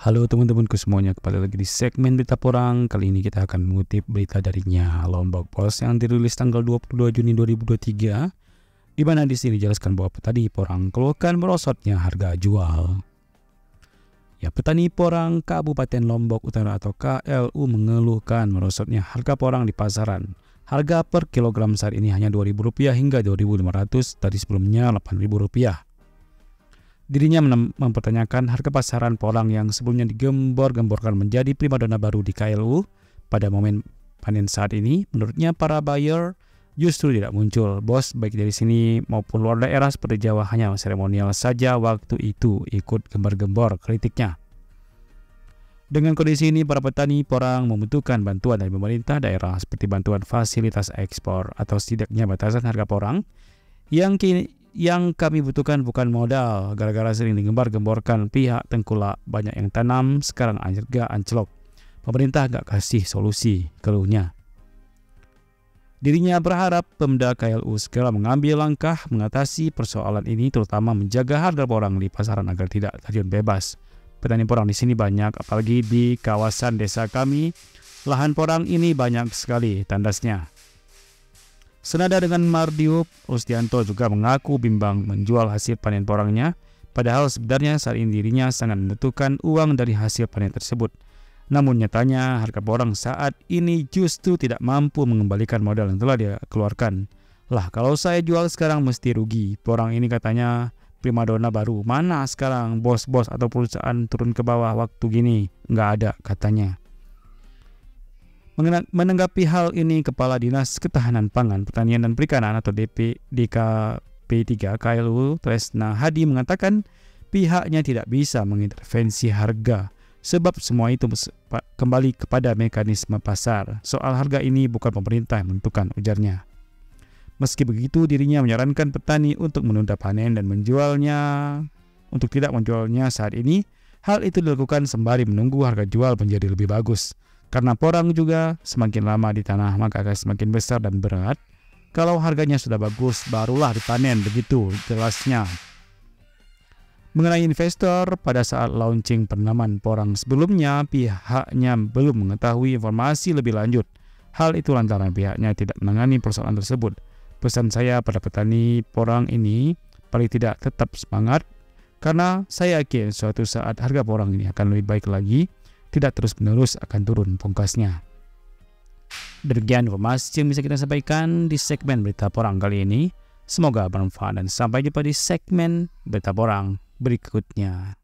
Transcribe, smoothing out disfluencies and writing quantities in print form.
Halo teman-temanku semuanya, kembali lagi di segmen berita Porang. Kali ini kita akan mengutip berita darinya Lombok Post yang dirilis tanggal 22 Juni 2023, di mana di sini dijelaskan bahwa petani Porang keluhkan merosotnya harga jual. Ya, petani Porang Kabupaten Lombok Utara atau KLU mengeluhkan merosotnya harga porang di pasaran. Harga per kilogram saat ini hanya Rp2.000 hingga Rp2.500 dari sebelumnya Rp8.000. Dirinya mempertanyakan harga pasaran porang yang sebelumnya digembor-gemborkan menjadi primadona baru di KLU. Pada momen panen saat ini, menurutnya para buyer justru tidak muncul. Bos baik dari sini maupun luar daerah seperti Jawa hanya seremonial saja waktu itu ikut gembar-gembor, kritiknya. Dengan kondisi ini, para petani porang membutuhkan bantuan dari pemerintah daerah seperti bantuan fasilitas ekspor atau setidaknya batasan harga porang yang kini yang kami butuhkan bukan modal, gara-gara sering digembar-gemborkan pihak tengkulak, banyak yang tanam, sekarang harga anjlok. Pemerintah gak kasih solusi, keluhnya. Dirinya berharap Pemda KLU segera mengambil langkah mengatasi persoalan ini, terutama menjaga harga porang di pasaran agar tidak terjun bebas. Petani porang di sini banyak, apalagi di kawasan desa kami. Lahan porang ini banyak sekali tandasnya. Senada dengan Mardio, Rustianto juga mengaku bimbang menjual hasil panen porangnya, padahal sebenarnya saat ini dirinya sangat membutuhkan uang dari hasil panen tersebut. Namun nyatanya harga porang saat ini justru tidak mampu mengembalikan modal yang telah dia keluarkan. Lah, kalau saya jual sekarang mesti rugi, porang ini katanya primadona baru, mana sekarang bos-bos atau perusahaan turun ke bawah waktu gini, nggak ada katanya. Menanggapi hal ini, Kepala Dinas Ketahanan Pangan, Pertanian dan Perikanan atau DKP3 KLU Tresna Hadi mengatakan pihaknya tidak bisa mengintervensi harga sebab semua itu kembali kepada mekanisme pasar. Soal harga ini bukan pemerintah yang menentukan, ujarnya. Meski begitu, dirinya menyarankan petani untuk menunda panen dan tidak menjualnya saat ini. Hal itu dilakukan sembari menunggu harga jual menjadi lebih bagus. Karena porang juga semakin lama di tanah maka akan semakin besar dan berat. Kalau harganya sudah bagus barulah dipanen, begitu jelasnya. Mengenai investor, pada saat launching penanaman porang sebelumnya pihaknya belum mengetahui informasi lebih lanjut. Hal itu lantaran pihaknya tidak menangani persoalan tersebut. Pesan saya pada petani porang ini, paling tidak tetap semangat, karena saya yakin suatu saat harga porang ini akan lebih baik lagi. Tidak terus-menerus akan turun, pungkasnya. Demikian informasi yang bisa kita sampaikan di segmen berita Porang kali ini. Semoga bermanfaat dan sampai jumpa di segmen berita Porang berikutnya.